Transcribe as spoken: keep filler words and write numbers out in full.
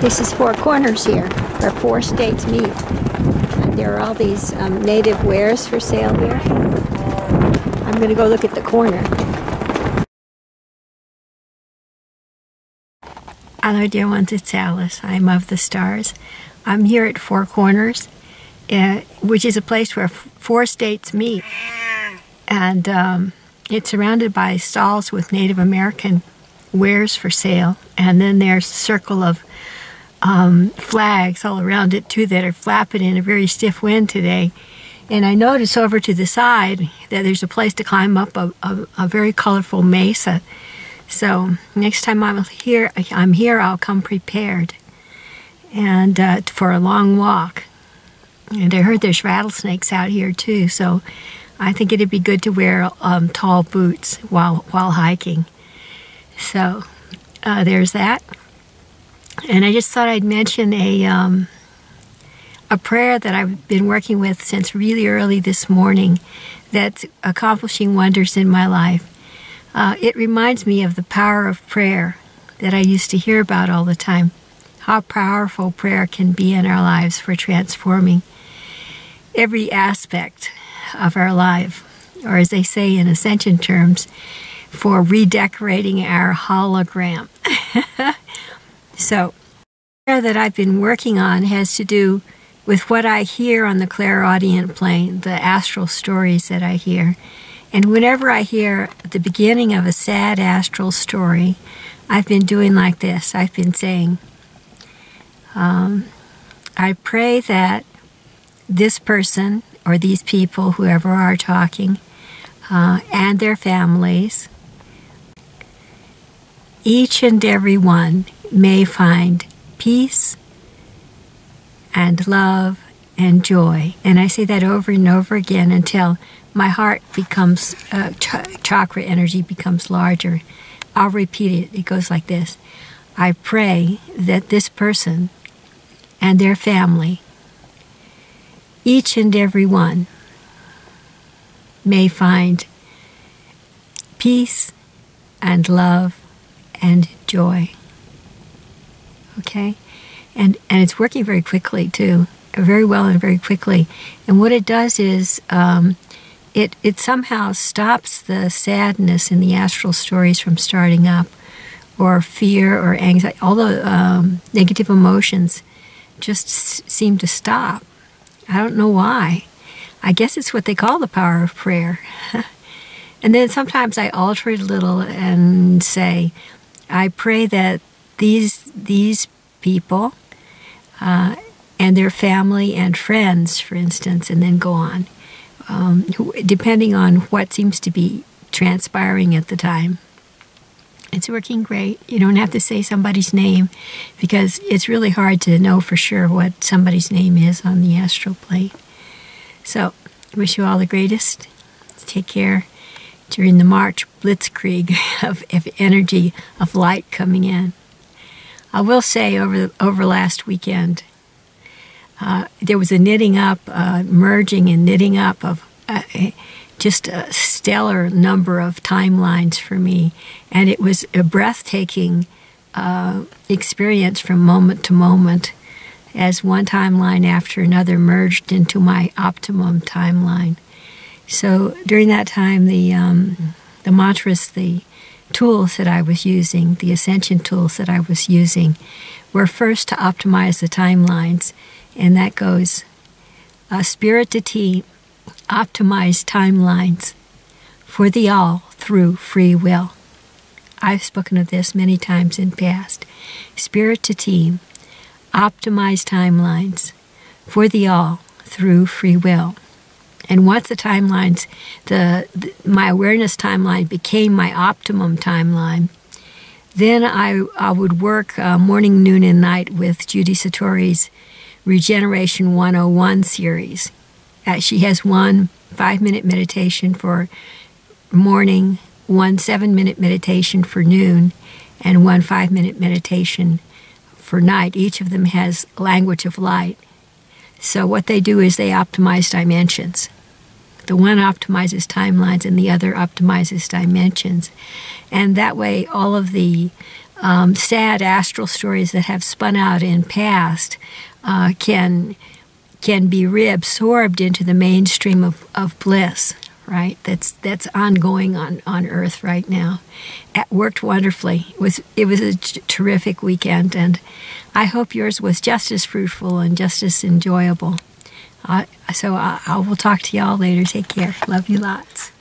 This is Four Corners here, where four states meet. And there are all these um, native wares for sale here. I'm going to go look at the corner. Hello, dear ones, it's Alice. I'm of the stars. I'm here at Four Corners, uh, which is a place where f four states meet. And um, it's surrounded by stalls with Native American wares for sale. And then there's a circle of um, flags all around it, too, that are flapping in a very stiff wind today. And I notice over to the side that there's a place to climb up a, a, a very colorful mesa. So next time I'm here, I'm here, I'll come prepared, and uh, for a long walk. And I heard there's rattlesnakes out here too, so I think it'd be good to wear um, tall boots while while hiking. So uh, there's that. And I just thought I'd mention a um, a prayer that I've been working with since really early this morning, that's accomplishing wonders in my life. Uh, it reminds me of the power of prayer that I used to hear about all the time, how powerful prayer can be in our lives for transforming every aspect of our life, or as they say in Ascension terms, for redecorating our hologram. So, the prayer that I've been working on has to do with what I hear on the clairaudient plane, the astral stories that I hear. And whenever I hear the beginning of a sad astral story, I've been doing like this. I've been saying, um, I pray that this person or these people, whoever are talking, uh, and their families, each and every one may find peace and love and joy. And I say that over and over again until my heart becomes, uh, ch chakra energy becomes larger. I'll repeat it. It goes like this. I pray that this person and their family, each and every one, may find peace and love and joy. Okay? And, and it's working very quickly, too. Very well and very quickly. And what it does is, um, It, it somehow stops the sadness in the astral stories from starting up, or fear or anxiety. All the um, negative emotions just s seem to stop. I don't know why. I guess it's what they call the power of prayer. And then sometimes I alter it a little and say, I pray that these, these people uh, and their family and friends, for instance, and then go on. Um, depending on what seems to be transpiring at the time. It's working great. You don't have to say somebody's name, because it's really hard to know for sure what somebody's name is on the astral plane. So, wish you all the greatest. Take care during the March blitzkrieg of, of energy, of light coming in. I will say over, over last weekend, Uh, there was a knitting up, uh, merging and knitting up of uh, just a stellar number of timelines for me. And it was a breathtaking uh, experience from moment to moment, as one timeline after another merged into my optimum timeline. So during that time, the, um, the mantras, the tools that I was using, the ascension tools that I was using, were first to optimize the timelines. And that goes, uh, Spirit to T, optimize timelines for the all through free will. I've spoken of this many times in past. Spirit to T, optimize timelines for the all through free will. And once the timelines, the, the my awareness timeline became my optimum timeline, then I, I would work uh, morning, noon, and night with Judy Satori's Regeneration one oh one series. Uh, she has one five-minute meditation for morning, one seven-minute meditation for noon, and one five-minute meditation for night. Each of them has language of light. So what they do is they optimize dimensions. The one optimizes timelines and the other optimizes dimensions. And that way all of the um, sad astral stories that have spun out in past uh, can can be reabsorbed into the mainstream of, of bliss, right? That's that's ongoing on, on Earth right now. It worked wonderfully. It was, it was a terrific weekend, and I hope yours was just as fruitful and just as enjoyable. Uh, so I, I will talk to y'all later. Take care. Love you lots.